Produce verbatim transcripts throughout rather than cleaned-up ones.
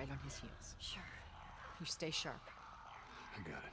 right on his heels. Sure. You stay sharp. I got it.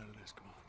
Out of this, come on.